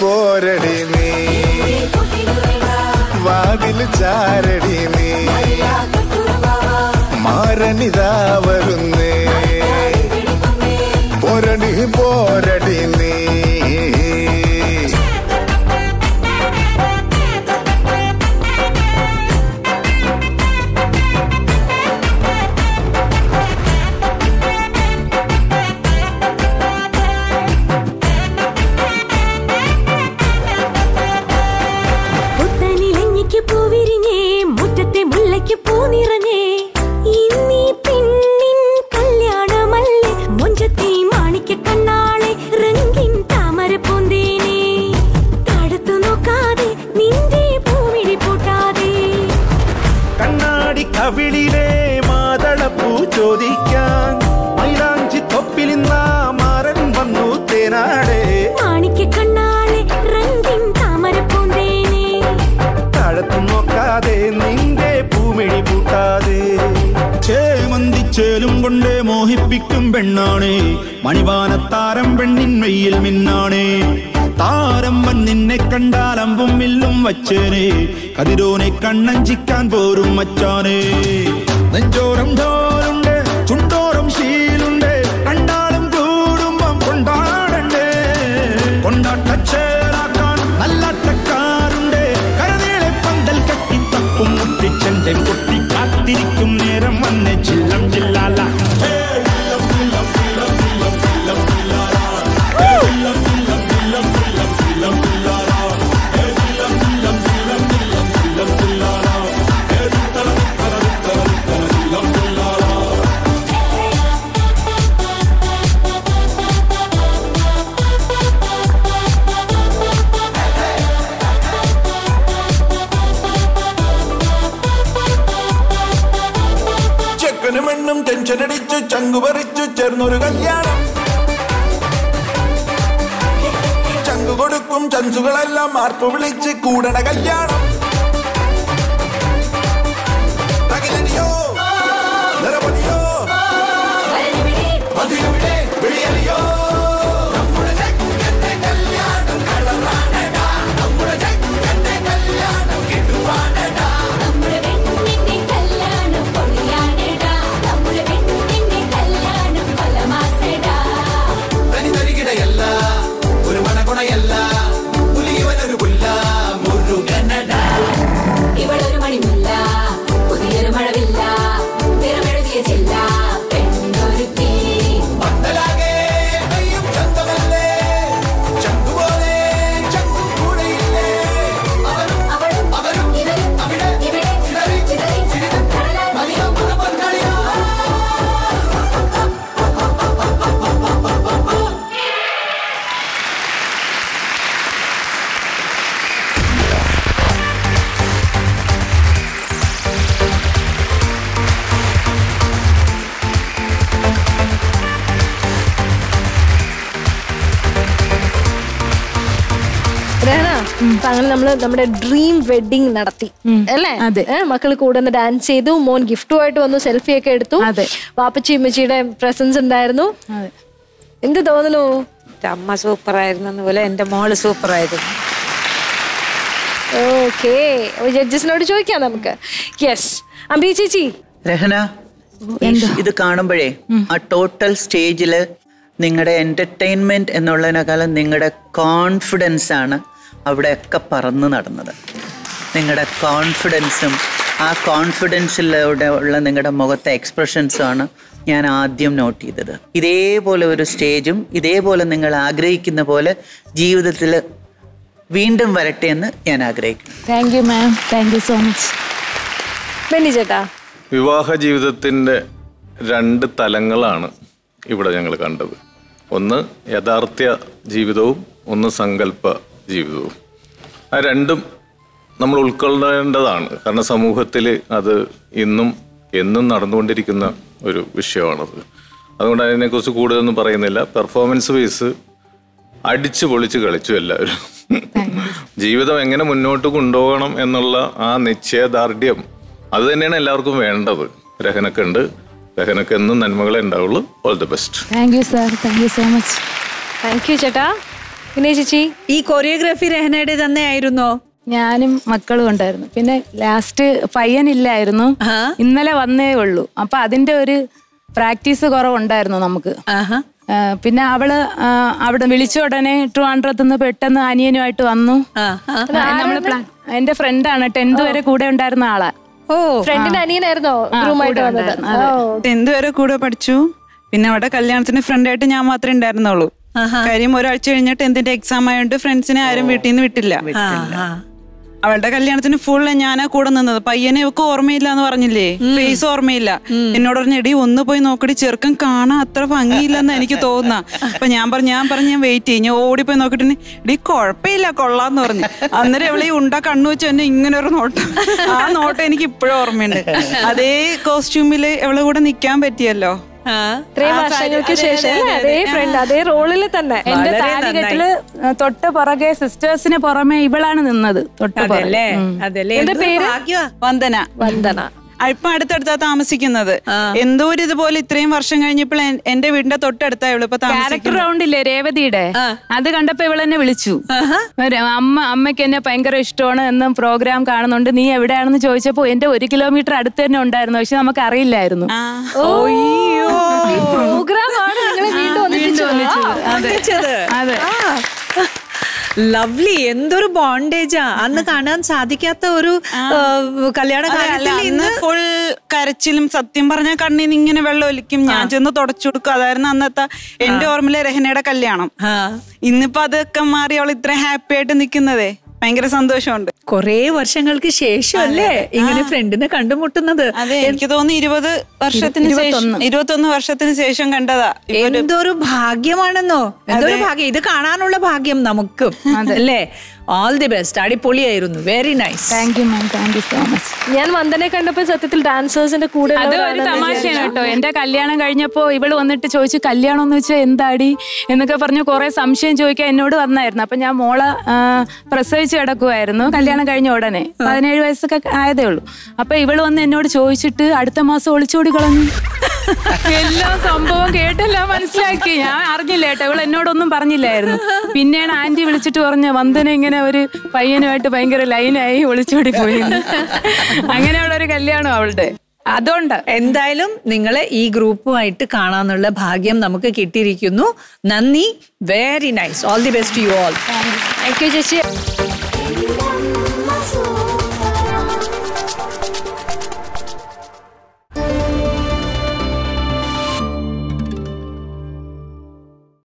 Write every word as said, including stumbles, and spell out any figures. போரடி நீ வாதில் ചാരടി നീ മാരനിതാ വരുന്നേ പോരടി പോരടി നീ വിളിലേ മാതളപ്പൂ ചോദിക്കാൻ മൈലാഞ്ചി തൊപ്പിൽ നിന്ന മാരൻ വന്നു തേനാടേ മാണിക്ക കണ്ണാളെ രംഗിൻ താമരപ്പൂന്തേനേ താഴത്തു നോക്കാതെ നിന്റെ പൂമിഴി പൂട്ടാതെ ചേലും കൊണ്ടേ മോഹിപ്പിക്കും പെണ്ണാണേ മണിവാനത്താരം പെണ്ണിൻ മെയ്യിൽ മിന്നാണേ താരം നിന്നെ കണ്ടാൽ അമ്പും വില്ലും വച്ചേനെ കതിരോനെ കണ്ണഞ്ചിക്കാൻ പോരും മച്ചാനെ നെഞ്ചോരം തോലുണ്ട് ചുണ്ടോറും ശീലുണ്ട് കണ്ടാലും കൂടുമ്പം കൊണ്ടാടണ്ടേ കൊണ്ടാട്ടച്ചേറാക്കാൻ നല്ലാട്ടക്കാരുണ്ട് കരനീളെ പന്തൽ കെട്ടി തപ്പും മുട്ടിച്ചെന്റെ പൊട്ടി കാത്തിരിക്കും നേരം വന്നെ ചില്ലം ചില്ലാല ടിച്ചു ചങ്കുപറിച്ചു ചേർന്നൊരു കല്യാണം ചങ്കു കൊടുക്കും ചൻസുകളെല്ലാം മാർപ്പ് വിളിച്ച് കൂടണ കല്യാണം തകിലടിയോ നിറപൊടിയോ വിളിയലിയോ നമ്മള് നമ്മുടെ ഡ്രീം വെഡിങ് നടത്തി അല്ലേ? മക്കൾ കൂടെ ഡാൻസ് ചെയ്തു, മോൻ ഗിഫ്റ്റുമായിട്ട് വന്നു, സെൽഫി ഒക്കെ എടുത്തു, വാപ്പച്ചി ഉമ്മച്ചിയുടെ പ്രസൻസ് ഉണ്ടായിരുന്നു. എന്ത് തോന്നുന്നു? അമ്മ സൂപ്പർ ആയിരുന്നു പോലെ എന്റെ മോള് സൂപ്പർ ആയിരുന്നു. ഓക്കെ, ജഡ്ജസിനോട് ചോദിക്കാം നമുക്ക്. യെസ്, അമ്പി ചേച്ചി. രഹന, ഇത് കാണുമ്പോഴേ ആ ടോട്ടൽ സ്റ്റേജില് നിങ്ങളുടെ എന്റർടൈൻമെന്റ് എന്നുള്ളതിനേക്കാളും നിങ്ങളുടെ കോൺഫിഡൻസ് ആണ് അവിടെയൊക്കെ പറന്ന് നടന്നത്. നിങ്ങളുടെ കോൺഫിഡൻസും ആ കോൺഫിഡൻസിലൂടെ ഉള്ള നിങ്ങളുടെ മുഖത്തെ എക്സ്പ്രഷൻസുമാണ് ഞാൻ ആദ്യം നോട്ട് ചെയ്തത്. ഇതേപോലെ ഒരു സ്റ്റേജും ഇതേപോലെ നിങ്ങൾ ആഗ്രഹിക്കുന്ന പോലെ ജീവിതത്തിൽ വീണ്ടും വരട്ടെ എന്ന് ഞാൻ ആഗ്രഹിക്കുന്നു. Thank you ma'am, thank you so much. Benny ചേട്ടാ, വിവാഹ ജീവിതത്തിൻ്റെ രണ്ട് തലങ്ങളാണ് ഇവിടെ ഞങ്ങൾ കണ്ടത്. ഒന്ന് യഥാർത്ഥ ജീവിതവും ഒന്ന് സങ്കല്പ ജീവിതവും. ആ രണ്ടും നമ്മൾ ഉൾക്കൊള്ളേണ്ടതാണ്. കാരണം സമൂഹത്തിൽ അത് ഇന്നും എന്നും നടന്നുകൊണ്ടിരിക്കുന്ന ഒരു വിഷയമാണത്. അതുകൊണ്ട് അതിനെക്കുറിച്ച് കൂടുതലൊന്നും പറയുന്നില്ല. പെർഫോമൻസ് ബേസ് അടിച്ചു പൊളിച്ച് കളിച്ചു എല്ലാവരും. ജീവിതം എങ്ങനെ മുന്നോട്ട് കൊണ്ടുപോകണം എന്നുള്ള ആ നിശ്ചയദാർഢ്യം അത് തന്നെയാണ് എല്ലാവർക്കും വേണ്ടത്. രഹനക്കുണ്ട്, രഹനക്ക് എന്നും നന്മകളെ ഉണ്ടാവുള്ളൂ. All the best. Thank you sir, thank you so much. Thank you ചേട്ടാ. പിന്നെ ചേച്ചി, ഈ കൊറിയോഗ്രാഫി രഹനയുടെ തന്നെ ആയിരുന്നോ? ഞാനും മക്കളും ഉണ്ടായിരുന്നു. പിന്നെ ലാസ്റ്റ് പയ്യനില്ലായിരുന്നു, ഇന്നലെ വന്നേ ഉള്ളൂ. അപ്പൊ അതിന്റെ ഒരു പ്രാക്ടീസ് കുറവുണ്ടായിരുന്നു നമുക്ക്. പിന്നെ അവള് അവിടെ വിളിച്ച ഉടനെ ട്രിവാൻഡ്രത്ത് നിന്ന് പെട്ടെന്ന് അനിയനുമായിട്ട് വന്നു. നമ്മള് എന്റെ ഫ്രണ്ടാണ്, ടെൻത് വരെ കൂടെ ഉണ്ടായിരുന്ന ആളാ. ഫ്രണ്ടിന്റെ അനിയനായിരുന്നോ? ടെൻത് വരെ കൂടെ പഠിച്ചു. പിന്നെ അവിടെ കല്യാണത്തിന് ഫ്രണ്ടായിട്ട് ഞാൻ മാത്രമേ ഉണ്ടായിരുന്നുള്ളൂ. കാര്യം ഒരാഴ്ച കഴിഞ്ഞ ടെൻത്തിന്റെ എക്സാം ആയതുകൊണ്ട് ഫ്രണ്ട്സിനെ ആരും വീട്ടിൽ നിന്ന് വിട്ടില്ല. അവളുടെ കല്യാണത്തിന് ഫുൾ ഞാനാ കൂടെ നിന്നത്. പയ്യനെ ഒക്കെ ഓർമ്മയില്ല എന്ന് പറഞ്ഞില്ലേ, ഫേസ് ഓർമ്മയില്ല. എന്നോട് പറഞ്ഞ എടി ഒന്ന് പോയി നോക്കടി, ചെറുക്കൻ കാണാൻ അത്ര ഭംഗിയില്ലെന്ന് എനിക്ക് തോന്നുന്ന. അപ്പൊ ഞാൻ പറഞ്ഞു ഞാൻ പറഞ്ഞു ഞാൻ വെയിറ്റ് ചെയ്യും. ഞാൻ ഓടിപ്പോയി നോക്കിട്ട് എടി കുഴപ്പമില്ല കൊള്ളാന്ന് പറഞ്ഞു. അന്നേരം അവളെ ഉണ്ടാ കണ്ണു വെച്ച് എന്നെ ഇങ്ങനെ ഒരു നോട്ടം, ആ നോട്ടം എനിക്ക് ഇപ്പോഴും ഓർമ്മയുണ്ട്. അതേ കോസ്റ്റ്യൂമില് അവളെ കൂടെ നിക്കാൻ പറ്റിയല്ലോ. തൊട്ട് പുറകെ സിസ്റ്റേഴ്സിന് പുറമെ ഇവളാണ് നിന്നത്. വന്ദന വന്ദന ഇപ്പൊ അടുത്തടുത്താ താമസിക്കുന്നത്. എന്തോ ഒരു ഇതുപോലെ ഇത്രയും വർഷം കഴിഞ്ഞപ്പോൾ എന്റെ വീടിന്റെ തൊട്ടടുത്താ ഇവള് ഇപ്പൊ ക്യാരക്ടർ റൗണ്ട് ഇല്ലേ രേവതിയുടെ, അത് കണ്ടപ്പോ ഇവളെന്നെ വിളിച്ചു. അമ്മ അമ്മയ്ക്ക് എന്നെ ഭയങ്കര ഇഷ്ടമാണ് എന്നും പ്രോഗ്രാം കാണുന്നുണ്ട്, നീ എവിടെയാണെന്ന് ചോദിച്ചപ്പോ എന്റെ ഒരു കിലോമീറ്റർ അടുത്ത് തന്നെ ഉണ്ടായിരുന്നു. പക്ഷെ നമുക്ക് അറിയില്ലായിരുന്നു. അതെ, ലവ്ലി. എന്തൊരു ബോണ്ടേജാ. അന്ന് കാണാൻ സാധിക്കാത്ത ഒരു കല്യാണ കാലത്തിൽ ഇന്ന് ഫുൾ കരച്ചിലും. സത്യം പറഞ്ഞ കണ്ണീന്ന് ഇങ്ങനെ വെള്ളം ഒലിക്കും. ഞാൻ ചെന്ന് തുടച്ചു കൊടുക്കും. അതായിരുന്നു അന്നത്തെ എന്റെ ഓർമ്മയിലെ രഹനയുടെ കല്യാണം. ഇന്നിപ്പോ അതൊക്കെ മാറി അവൾ ഇത്ര ഹാപ്പി ആയിട്ട് നിക്കുന്നതേ ഭയങ്കര സന്തോഷമുണ്ട്. കൊറേ വർഷങ്ങൾക്ക് ശേഷം അല്ലേ ഇങ്ങനെ ഫ്രണ്ടിനെ കണ്ടുമുട്ടുന്നത്? അതെ, എനിക്ക് തോന്നുന്നു ഇരുപത് വർഷത്തിന് ഇരുപത്തൊന്ന് വർഷത്തിന് ശേഷം കണ്ടതാ. എന്തൊരു ഭാഗ്യമാണെന്നോ, എന്തൊരു ഭാഗ്യം. ഇത് കാണാനുള്ള ഭാഗ്യം നമുക്കും അല്ലേ. All the best. അടിപൊളിയായിരുന്നു. Very nice. Thank you ma'am, thank you so much. ഞാൻ വന്ദനെ കണ്ടപ്പോൾ സത്യത്തിൽ ഡാൻസേഴ്സിന്റെ കൂടെ അത് ഒരു തമാശയാണ് കേട്ടോ. എന്റെ കല്യാണം കഴിഞ്ഞപ്പോൾ ഇവള് വന്നിട്ട് ചോദിച്ചു കല്യാണം എന്ന് വെച്ചാൽ എന്താടി എന്നൊക്കെ പറഞ്ഞു. കുറെ സംശയം ചോദിക്കാൻ എന്നോട് വന്നായിരുന്നു. അപ്പൊ ഞാൻ മോളെ പ്രസവിച്ച് കിടക്കുമായിരുന്നു കല്യാണം കഴിഞ്ഞ ഉടനെ. പതിനേഴ് വയസ്സൊക്കെ ആയതേ ഉള്ളൂ. അപ്പൊ ഇവള് വന്ന് എന്നോട് ചോദിച്ചിട്ട് അടുത്ത മാസം ഒളിച്ചോടി കളഞ്ഞു. എല്ലാ സംഭവം കേട്ടെല്ലാം മനസ്സിലാക്കി. ഞാൻ അറിഞ്ഞില്ല കേട്ടോ, ഇവള് എന്നോടൊന്നും പറഞ്ഞില്ലായിരുന്നു. പിന്നെയാണ് ആന്റി വിളിച്ചിട്ട് പറഞ്ഞു വന്ദന ഇങ്ങനെ ഒരു പയ്യനുമായിട്ട് ഭയങ്കര ലൈനായി ഒളിച്ചോടി പോയി. അങ്ങനെയുള്ള ഒരു കല്യാണം അവളുടെ. അതുകൊണ്ട് എന്തായാലും നിങ്ങളെ ഈ ഗ്രൂപ്പുമായിട്ട് കാണാനുള്ള ഭാഗ്യം നമുക്ക് കിട്ടിയിരിക്കുന്നു. നന്ദി. Very nice. All the best to you all. Thank you ചേച്ചി.